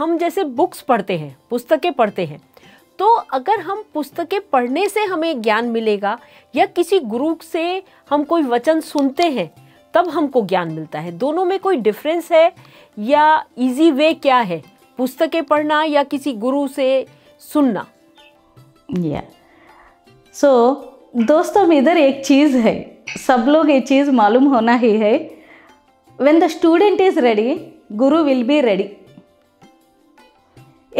हम जैसे बुक्स पढ़ते हैं, पुस्तकें पढ़ते हैं, तो अगर हम पुस्तकें पढ़ने से हमें ज्ञान मिलेगा या किसी गुरु से हम कोई वचन सुनते हैं तब हमको ज्ञान मिलता है, दोनों में कोई डिफरेंस है या इजी वे क्या है, पुस्तकें पढ़ना या किसी गुरु से सुनना? या दोस्तों इधर एक चीज़ है, सब लोग ये चीज़ मालूम होना ही है, when the student is ready Guru will be ready.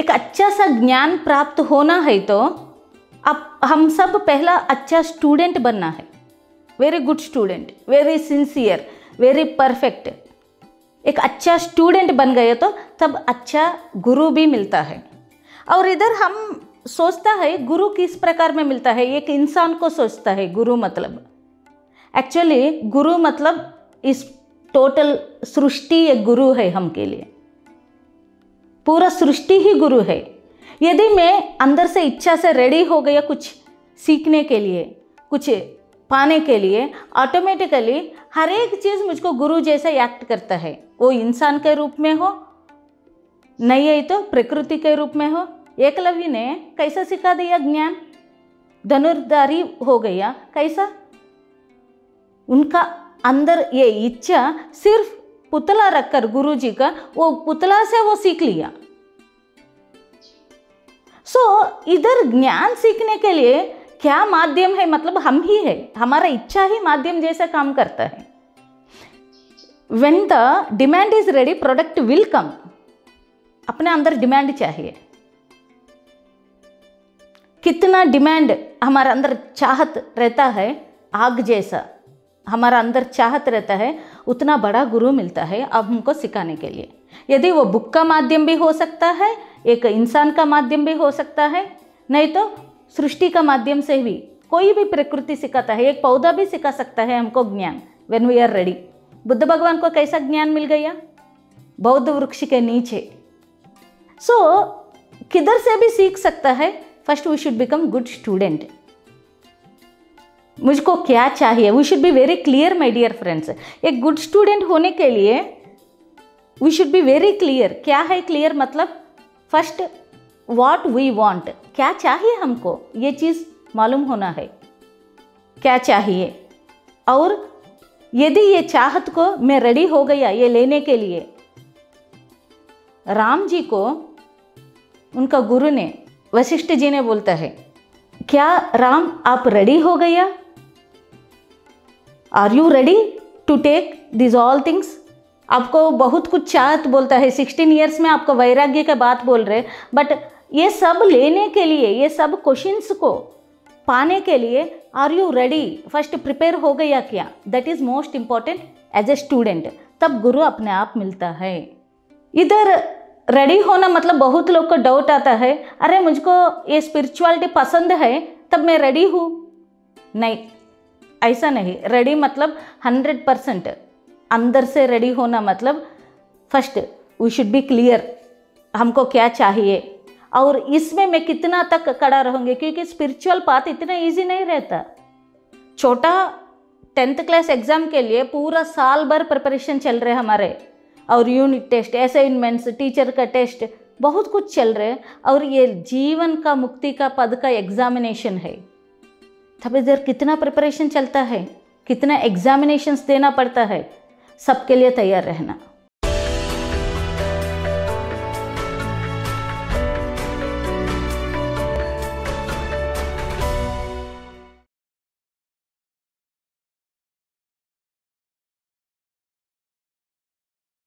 एक अच्छा सा ज्ञान प्राप्त होना है तो अब हम सब पहला अच्छा स्टूडेंट बनना है, very good student, very sincere, very perfect. एक अच्छा स्टूडेंट बन गए तो तब अच्छा गुरु भी मिलता है। और इधर हम सोचता है गुरु किस प्रकार में मिलता है, एक इंसान को सोचता है गुरु मतलब, एक्चुअली गुरु मतलब इस टोटल सृष्टि एक गुरु है हमके लिए, पूरा सृष्टि ही गुरु है। यदि मैं अंदर से इच्छा से रेडी हो गया कुछ सीखने के लिए, कुछ पाने के लिए, ऑटोमेटिकली हर एक चीज़ मुझको गुरु जैसा एक्ट करता है, वो इंसान के रूप में हो नहीं है तो प्रकृति के रूप में हो। एकलव्य ने कैसा सिखा दिया ज्ञान, धनुर्धारी हो गया, कैसा उनका अंदर ये इच्छा सिर्फ पुतला रखकर गुरु जी का, वो पुतला से वो सीख लिया। इधर ज्ञान सीखने के लिए क्या माध्यम है, मतलब हम ही है, हमारा इच्छा ही माध्यम जैसा काम करता है। When the demand is ready product will come. अपने अंदर डिमांड चाहिए, कितना डिमांड हमारा अंदर चाहत रहता है, आग जैसा हमारा अंदर चाहत रहता है, उतना बड़ा गुरु मिलता है अब हमको सिखाने के लिए। यदि वो बुक का माध्यम भी हो सकता है, एक इंसान का माध्यम भी हो सकता है, नहीं तो सृष्टि का माध्यम से भी कोई भी प्रकृति सिखाता है, एक पौधा भी सिखा सकता है हमको ज्ञान when we are ready. Buddha भगवान को कैसा ज्ञान मिल गया, बौद्ध वृक्ष के नीचे। किधर से भी सीख सकता है, first we should become good student. मुझको क्या चाहिए, we should be very clear my dear friends. एक गुड स्टूडेंट होने के लिए we should be very clear. क्या है क्लियर मतलब, फर्स्ट What we want, क्या चाहिए हमको, ये चीज़ मालूम होना है क्या चाहिए। और यदि ये चाहत को मैं रेडी हो गया ये लेने के लिए, राम जी को उनका गुरु ने, वशिष्ठ जी ने बोलता है, क्या राम आप रेडी हो गया, are you ready to take this all things. आपको बहुत कुछ चाहत बोलता है, 16 ईयर्स में आपको वैराग्य का बात बोल रहे, बट ये सब लेने के लिए, ये सब क्वेश्चंस को पाने के लिए are you ready, first prepare हो गया क्या, that is most important as a student. तब गुरु अपने आप मिलता है। इधर रेडी होना मतलब बहुत लोग को डाउट आता है, अरे मुझको ये स्पिरिचुअलिटी पसंद है तब मैं रेडी हूँ। नहीं, ऐसा नहीं। रेडी मतलब 100% अंदर से रेडी होना मतलब first we should be clear हमको क्या चाहिए, और इसमें मैं कितना तक खड़ा रहूँगी, क्योंकि स्पिरिचुअल पाथ इतना इजी नहीं रहता। छोटा 10th क्लास एग्ज़ाम के लिए पूरा साल भर प्रिपरेशन चल रहे हमारे, और यूनिट टेस्ट, असाइनमेंट्स, टीचर का टेस्ट, बहुत कुछ चल रहे, और ये जीवन का मुक्ति का पद का एग्जामिनेशन है। तब इधर कितना प्रिपरेशन चलता है, कितना एग्जामिनेशंस देना पड़ता है, सबके लिए तैयार रहना।